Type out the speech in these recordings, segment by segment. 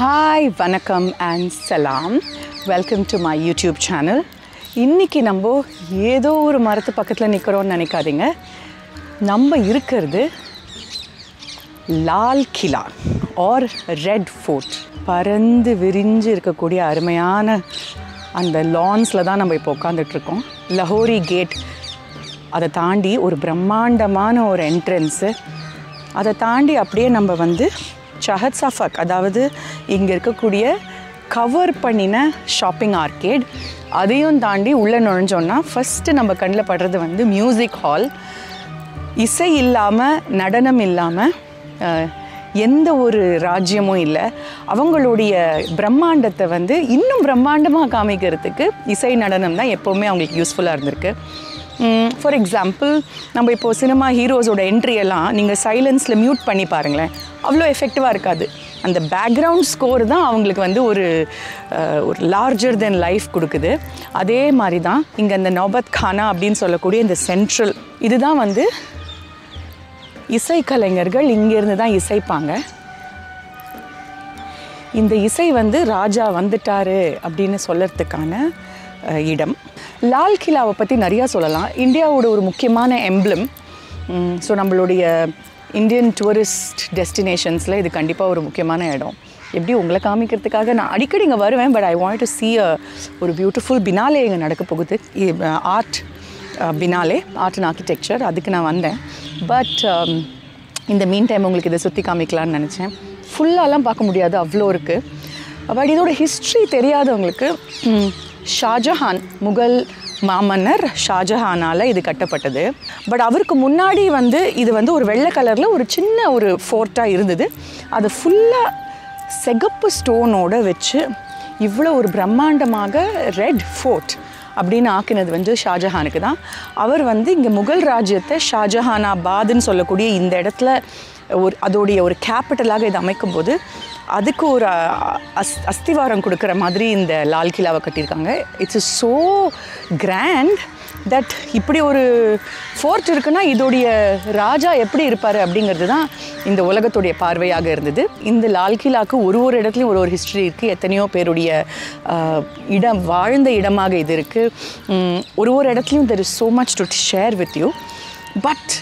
Hi, Vanakkam and Salam. Welcome to my YouTube channel. இன்னைக்கு நம்ம ஏதோ ஒரு மரத்து பக்கத்துல நிக்கறோம்னு நினைக்காதீங்க. நம்ம இருக்குது Lal Qila or red fort. பரந்து விரிஞ்சு இருக்கக்கூடிய அருமையான அந்த லான்ஸ்ல தான் நம்ம இப்போ உட்கார்ந்துட்டு இருக்கோம். லஹோரி கேட் அதை தாண்டி ஒரு பிரம்மாண்டமான ஒரு என்ட்ரன்ஸ். அதை தாண்டி அப்படியே நம்ம வந்து Shahjahanabad அதாவது இங்க இருக்கக்கூடிய கவர் பண்ணின ஷாப்பிங் ஆர்கேட் அதையும் தாண்டி உள்ள நுழைஞ்சோம்னா ஃபர்ஸ்ட் நம்ம கண்ணில் படுறது வந்து மியூசிக் ஹால். இசை இல்லாம நடனம் இல்லாம எந்த ஒரு ராஜ்யமும் இல்லை. அவங்களுடைய பிரம்மாண்டத்தை வந்து இன்னும் பிரம்மாண்டமாக காமிக்கிறதுக்கு இசை நடனம் தான் எப்பவுமே அவங்களுக்கு யூஸ்ஃபுல்லாக இருந்திருக்கு. ஃபார் எக்ஸாம்பிள் நம்ம இப்போது சினிமா ஹீரோஸோட என்ட்ரியெல்லாம் நீங்கள் சைலன்ஸில் மியூட் பண்ணி பாருங்களேன், அவ்வளோ எஃபெக்டிவாக இருக்காது. அந்த பேக்ரவுண்ட் ஸ்கோர் தான் அவங்களுக்கு வந்து ஒரு லார்ஜர் தென் லைஃப் கொடுக்குது. அதே மாதிரி தான் இங்கே இந்த நோபத் கானா அப்படின்னு சொல்லக்கூடிய இந்த சென்ட்ரல் இதுதான் வந்து இசைக்கலைஞர்கள் இங்கேருந்து தான் இசைப்பாங்க. இந்த இசை வந்து ராஜா வந்துட்டாரு அப்படின்னு சொல்கிறதுக்கான இடம். லால் கிலாவை பற்றி நிறையா சொல்லலாம். இந்தியாவோட ஒரு முக்கியமான எம்ப்ளம். ஸோ நம்மளுடைய இந்தியன் டூரிஸ்ட் டெஸ்டினேஷன்ஸில் இது கண்டிப்பாக ஒரு முக்கியமான இடம். எப்படி உங்களை காமிக்கிறதுக்காக நான் அடிக்கடி இங்கே வருவேன். But I want to see ஒரு பியூட்டிஃபுல் பினாலே இங்கே நடக்க போகுது. Art finale, art and architecture, அதுக்கு நான் வந்தேன். பட் இந்த மீன் டைம் உங்களுக்கு இதை சுற்றி காமிக்கலான்னு நினச்சேன். ஃபுல்லாலாம் பார்க்க முடியாது, அவ்வளோ இருக்குது. பட் இதோட ஹிஸ்ட்ரி தெரியாதவங்களுக்கு ஷாஜஹான் முகல் மாமன்னர் ஷாஜஹானால் இது கட்டப்பட்டது. பட் அவருக்கு முன்னாடி வந்து இது வந்து ஒரு வெள்ளை கலரில் ஒரு சின்ன ஒரு ஃபோர்ட்டாக இருந்தது. அது ஃபுல்லாக செகப்பு ஸ்டோனோடு வச்சு இவ்வளோ ஒரு பிரம்மாண்டமாக ரெட் ஃபோர்ட் அப்படின்னு ஆக்கினது வந்து ஷாஜஹானுக்கு தான். அவர் வந்து இங்கே முகல் ராஜ்யத்தை ஷாஜஹானாபாத்னு சொல்லக்கூடிய இந்த இடத்துல ஒரு அதோடைய ஒரு கேபிட்டலாக இது அமைக்கும்போது அதுக்கு ஒரு அஸ்திவாரம் கொடுக்குற மாதிரி இந்த லால் கிலாவை கட்டியிருக்காங்க. இட்ஸ் ஸோ கிராண்ட் தட் இப்படி ஒரு ஃபோர்ட் இருக்குன்னா இதோடைய ராஜா எப்படி இருப்பார் அப்படிங்கிறது தான் இந்த உலகத்துடைய பார்வையாக இருந்தது. இந்த லால் கிலாவுக்கு ஒரு இடத்துலையும் ஒரு ஹிஸ்ட்ரி இருக்குது. எத்தனையோ பேருடைய இடம் வாழ்ந்த இடமாக இது இருக்குது. ஒரு இடத்துலையும் there is so much to share with you. But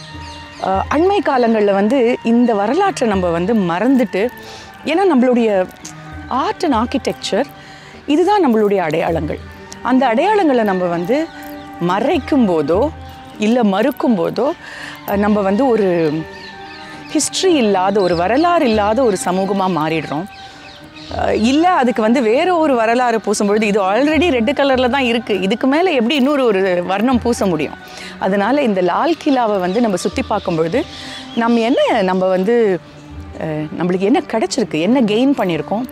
அண்மை காலங்களில் வந்து இந்த வரலாற்றை நம்ம வந்து மறந்துட்டு, ஏன்னா நம்மளுடைய ஆர்ட் அண்ட் ஆர்கிடெக்சர் இதுதான் நம்மளுடைய அடையாளங்கள். அந்த அடையாளங்களை நம்ம வந்து மறைக்கும் போதோ இல்லை மறுக்கும் போதோ நம்ம வந்து ஒரு ஹிஸ்ட்ரி இல்லாத ஒரு வரலாறு இல்லாத ஒரு சமூகமாக மாறிடுறோம். இல்லை அதுக்கு வந்து வேறு ஒரு வரலாறு பூசும்பொழுது இது ஆல்ரெடி ரெட் கலரில் தான் இருக்குது, இதுக்கு மேலே எப்படி இன்னொரு ஒரு வர்ணம் பூச முடியும்? அதனால் இந்த லால் கிலாவை வந்து நம்ம சுற்றி பார்க்கும்பொழுது நம்ம வந்து நம்மளுக்கு என்ன கிடச்சிருக்கு, என்ன கெயின் பண்ணியிருக்கோம்,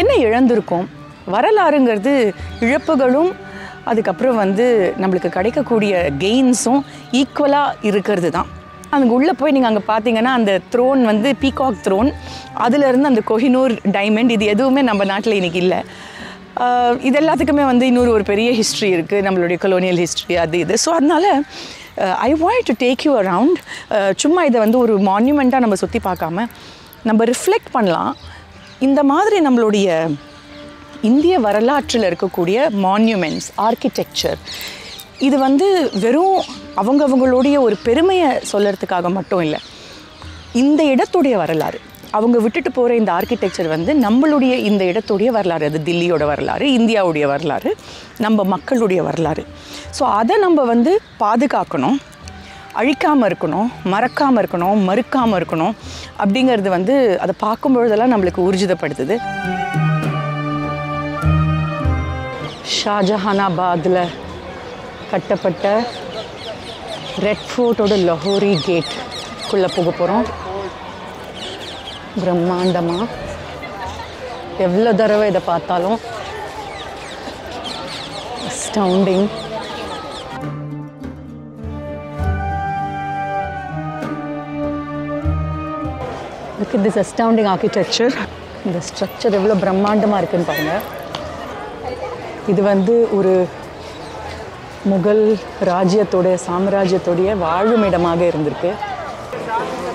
என்ன இழந்திருக்கோம். வரலாறுங்கிறது இழப்புகளும் அதுக்கப்புறம் வந்து நம்மளுக்கு கிடைக்கக்கூடிய கெயின்ஸும் ஈக்குவலாக இருக்கிறது தான். அங்கே உள்ளே போய் நீங்கள் அங்கே பார்த்தீங்கன்னா அந்த த்ரோன் வந்து பீகாக் த்ரோன், அதிலேருந்து அந்த கொஹினூர் டைமண்ட், இது எதுவுமே நம்ம நாட்டில் இன்றைக்கி இல்லை. இது எல்லாத்துக்குமே வந்து இன்னொரு ஒரு பெரிய ஹிஸ்ட்ரி இருக்குது, நம்மளுடைய கொலோனியல் ஹிஸ்ட்ரி அது இது. ஸோ அதனால் I want to take you around. சும்மா இதை வந்து ஒரு மான்யூமெண்ட்டாக நம்ம சுற்றி பார்க்காம நம்ம ரிஃப்ளெக்ட் பண்ணலாம். இந்த மாதிரி நம்மளுடைய இந்திய வரலாற்றில் இருக்கக்கூடிய மான்யூமெண்ட்ஸ், ஆர்கிடெக்சர், இது வந்து வெறும் அவங்களுடைய ஒரு பெருமையை சொல்கிறதுக்காக மட்டும் இல்லை, இந்த இடத்துடைய வரலாறு அவங்க விட்டுட்டு போகிற இந்த ஆர்கிடெக்சர் வந்து நம்மளுடைய இந்த இடத்துடைய வரலாறு. அது தில்லியோட வரலாறு, இந்தியாவுடைய வரலாறு, நம்ம மக்களுடைய வரலாறு. ஸோ அதை நம்ம வந்து பாதுகாக்கணும், அழிக்காமல் இருக்கணும், மறக்காமல் இருக்கணும், மறுக்காமல் இருக்கணும் அப்படிங்கிறது வந்து அதை பார்க்கும்பொழுதெல்லாம் நம்மளுக்கு ஊர்ஜிதப்படுத்துது. ஷாஜஹானாபாத்தில் கட்டப்பட்ட ரெட் ஃபோர்ட்டோட லஹோரி கேட்டுக்குள்ளே போக போகிறோம். பிரம்மாண்டமாக எவ்வளோ தடவை இதை பார்த்தாலும் astounding. Look at this astounding architecture. இந்த ஸ்ட்ரக்சர் எவ்வளோ பிரம்மாண்டமாக இருக்குன்னு பாருங்கள். இது வந்து ஒரு முகல் ராஜ்யத்தோடைய சாம்ராஜ்யத்தோடைய வாழுமிடமாக இருந்திருக்கு.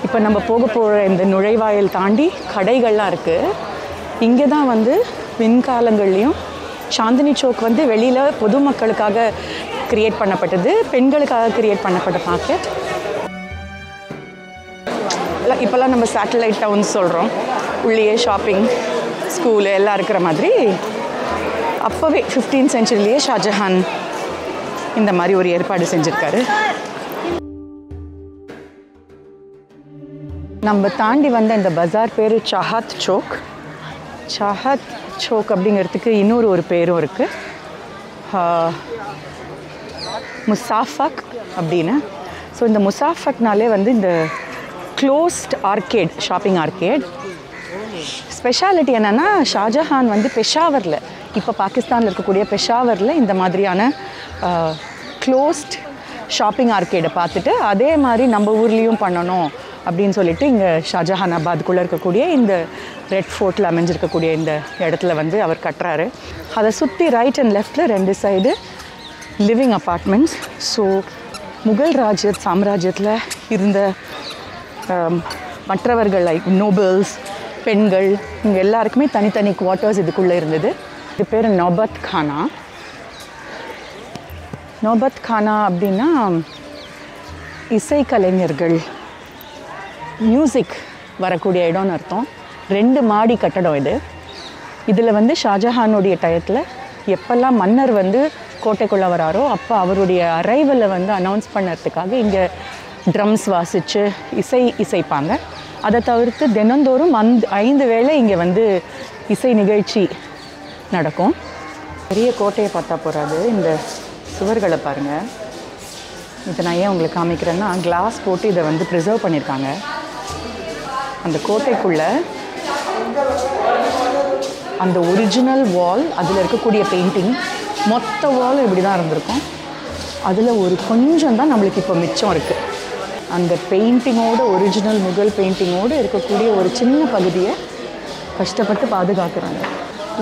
இப்போ நம்ம போக போகிற இந்த நுழைவாயில் தாண்டி கடைகள்லாம் இருக்குது. இங்கே தான் வந்து விண்காலங்கள்லயும் சாந்தினி சௌக் வந்து வெளியில பொதுமக்களுக்காக கிரியேட் பண்ணப்பட்டது பெண்களுக்காக கிரியேட் பண்ணப்பட்ட மார்க்கெட் இப்பலாம் நம்ம சாட்டலைட் டவுன் சொல்றோம் உள்ளே ஷாப்பிங் ஸ்கூல் எல்லாம் இருக்குற மாதிரி அப்பவே 15th செஞ்சுரியிலே ஷாஜஹான் இந்த மாதிரி ஒரு ஏற்பாடு செஞ்சிருக்காரு நம்ம தாண்டி வந்த இந்த பஜார் பேரு சாஹத் சௌக் அப்படிங்கிறதுக்கு இன்னொரு ஒரு பேரும் இருக்கு முசாஃபக் அப்படினா சோ இந்த முசாஃபக்னாலே வந்து இந்த closed arcade shopping arcade speciality என்னன்னா ஷாஜஹான் வந்து பெஷாவர்ல இப்ப பாகிஸ்தான்ல இருக்கக்கூடிய பெஷாவர்ல இந்த மாதிரியான closed shopping arcade பார்த்துட்டு அதே மாதிரி நம்ம ஊர்லயும் பண்ணனும் அப்படினு சொல்லிட்டு இங்க ஷாஜஹானாபாத் குள்ள இருக்கக்கூடிய இந்த ரெட் ஃபோர்ட்ல அமைஞ்சிருக்கக்கூடிய இந்த இடத்துல வந்து அவர் கட்டறாரு அத சுத்தி ரைட் அண்ட் லெஃப்ட்ல ரெண்டு side living apartments so Mughal சாம்ராஜ்யத்துல இருந்த மற்றவர்கள் like nobles பெண்கள் இங்க எல்லாருக்குமே தனித்தனி குவார்ட்டர்ஸ் இதுக்குள்ள இருந்தது இது பேரு நோபத் கானா நோபத் கானா அப்படினா இசை கலைஞர்கள் மியூசிக் வரக்கூடிய இடம்னு அர்த்தம் ரெண்டு மாடி கட்டடம் இது இதுல வந்து ஷாஜஹானுடைய டயத்துல எப்பல்லாம் மன்னர் வந்து கோட்டைக்குள்ள வராரோ அப்ப அவருடைய அரைவல வந்து அனௌன்ஸ் பண்ணிறதுக்காக இங்க drums வாசிச்சு இசைப்பாங்க அத தவிர்த்து தினந்தோறும் 5 வேளை இங்க வந்து இசை நிகழ்ச்சி நடக்கும் பெரிய கோட்டையை பார்த்தா போறாது இந்த சுவர்களை பாருங்க இத நான் ஏன் உங்களுக்கு காமிக்கிறேன்னா glass போட்டு இத வந்து preserve பண்ணிருக்காங்க அந்த கோட்டைக்குள்ள அந்த original wall அதுல இருக்கக்கூடிய painting மொத்த wall இப்படி தான் இருந்திருக்கும் அதுல ஒரு கொஞ்சம் தான் நமக்கு இப்ப மிச்சம் இருக்கு அந்த பெயிண்டிங்கோட ஒரிஜினல் முகல் பெயிண்டிங்கோட இருக்கக்கூடிய ஒரு சின்ன பகுதியை கஷ்டப்பட்டு பாதுகாக்கறாங்க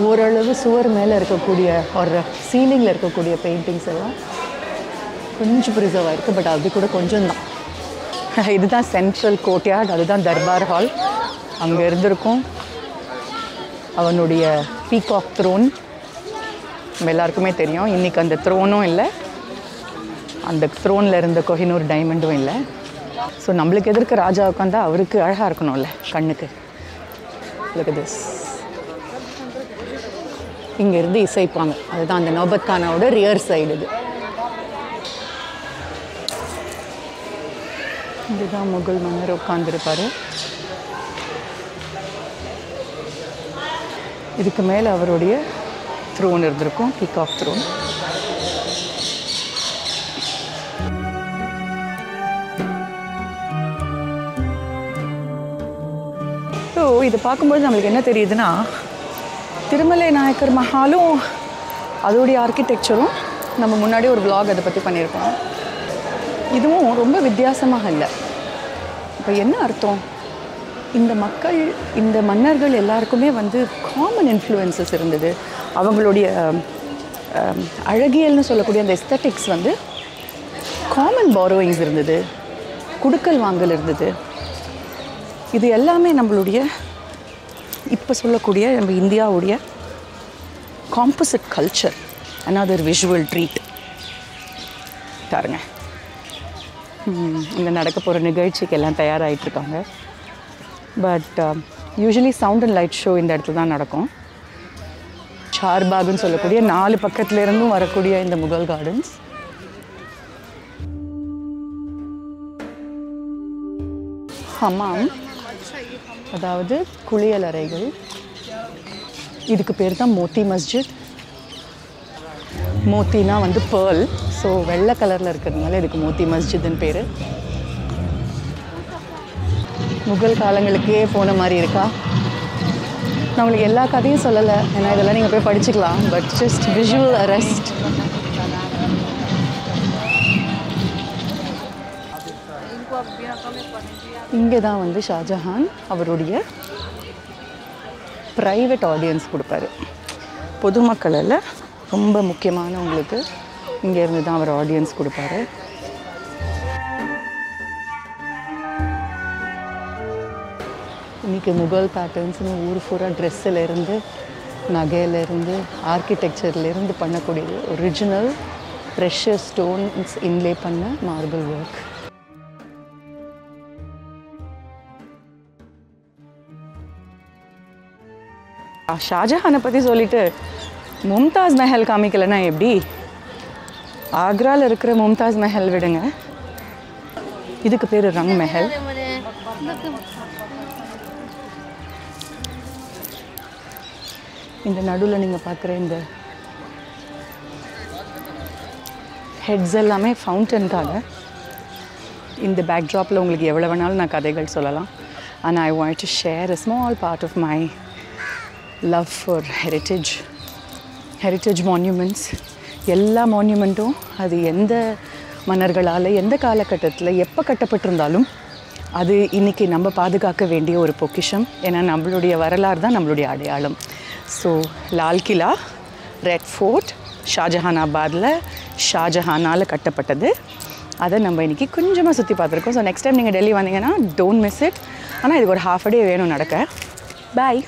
ஓரளவு சுவர் மேல இருக்கக்கூடிய ஒரு சீலிங்ல இருக்கக்கூடிய பெயிண்டிங்ஸ் எல்லாம் கொஞ்சம் preserve ஆயிருக்கு பட் அது கூட கொஞ்சம் தான் இதுதான் சென்ட்ரல் கோர்ட்யார்ட் அதுதான் தர்பார் ஹால் அங்க இருந்திருக்கும் அவனுடைய பீகாக் throne எல்லாருக்குமே தெரியும் இன்னைக்கு அந்த throne-ம் இல்ல அந்த throne-ல இருந்த கோஹினூர் டைமண்டும் இல்ல So நம்மளுக்கு எதிர்க்க ராஜா உட்கார்ந்தா அவருக்கு அழகா இருக்கணும்ல கண்ணுக்கு Look at this இங்க இருந்து இசைப்பாங்க அதுதான் அந்த நோபத் கானாவோட ரியர் சைடு இது இதுதான் முகல் மன்னர் உட்கார்ந்திருப்பாரு இதுக்கு மேல அவருடைய throne இருந்திருக்கும் peacock throne இது பாக்கும்போது நமக்கு என்ன தெரியுதுனா திருமலை நாயக்கர் மஹாலும் அதோட ஆர்க்கிடெக்சரும் நம்ம முன்னாடி ஒரு vlog அத பத்தி பண்ணிருக்கோம் இதுவும் ரொம்ப வித்தியாசமாக இல்ல இப்போ என்ன அர்த்தம் இந்த மக்கள் இந்த மன்னர்கள் எல்லாருக்குமே வந்து common influences இருந்தது அவங்களுடைய அழகியல்னு சொல்லக்கூடிய அந்த aesthetics வந்து common borrowings இருந்தது குடுக்கல் வாங்கல் இருந்தது இது எல்லாமே நம்மளுடைய இப்ப சொல்லக்கூடிய நம்ம இந்தியாவுடைய composite culture another visual treat பாருங்க இந்த நடக்க போற நிகழ்ச்சிக்கு எல்லாம் தயாராயிட்டு இருக்காங்க but usually sound and light show இந்த இடத்துல தான் நடக்கும் சார்பாகுன்னு சொல்லக்கூடிய நாலு பக்கத்துல இருந்தும் வரக்கூடிய இந்த முகல் கார்டன்ஸ் ஹமாம் அதாவது குளியல் அறைகள் இதுக்கு பேர் தான் மோதி மஸ்ஜித் மோதினா வந்து pearl சோ வெள்ளை கலர்ல இருக்குதுனால இதுக்கு மோதி மஸ்ஜித்னு பேரு முகல் காலங்களுக்கே போன மாதிரி இருக்கா நமக்கு எல்லா கதையும் சொல்லல நான் இதெல்லாம் நீங்க போய் படிச்சுக்கலாம் பட் just visual arrest இங்க தான் வந்து ஷாஜஹான் அவருடைய பிரைவேட் ஆடியன்ஸ் கொடுப்பாரு பொதுமக்களல்ல ரொம்ப முக்கியமானவங்களுக்கு இங்க இருந்து தான் அவர் ஆடியன்ஸ் கொடுப்பாரு இன்னைக்கு முகல் பேட்டர்ன்ஸ்னு ஊர் பூரா ட்ரெஸ்ஸில் இருந்து நகையிலேருந்து ஆர்கிடெக்சர்லேருந்து பண்ணக்கூடியது ஒரிஜினல் ப்ரெஷியஸ் ஸ்டோன்ஸ் இன்லே பண்ண மார்பிள் ஒர்க். ஷாஜஹானை பற்றி சொல்லிட்டு மும்தாஸ் மஹல் காமிக்கலைன்னா எப்படி? ஆக்ராவில் இருக்கிற மும்தாஸ் மஹல் விடுங்க, இதுக்கு பேர் ரங் மஹல். இந்த நடுவில் நீங்கள் பார்க்குற இந்த ஹெட்ஸ் எல்லாமே ஃபவுண்டனுக்காக. இந்த பேக்ட்ராப்பில் உங்களுக்கு எவ்வளோ வேணாலும் நான் கதைகள் சொல்லலாம். And I want to share a small part of my love for heritage monuments. எல்லா மான்யூமெண்ட்டும் அது எந்த மன்னர்களால் எந்த காலகட்டத்தில் எப்போ கட்டப்பட்டிருந்தாலும் அது இன்றைக்கி நம்ம பாதுகாக்க வேண்டிய ஒரு பொக்கிஷம். ஏன்னா நம்மளுடைய வரலாறு தான் நம்மளுடைய அடையாளம். So Lal Qila, red fort ஷாஜஹானாபாத்தில் ஷாஜஹானால் கட்டப்பட்டது. அதை நம்ம இன்றைக்கி கொஞ்சமாக சுற்றி பார்த்துருக்கோம். ஸோ நெக்ஸ்ட் டைம் நீங்கள் டெல்லி வந்தீங்கன்னா டோன்ட் மிஸ் இட். ஆனால் இதுக்கு ஒரு half a day வேணும் நடக்க. பாய்.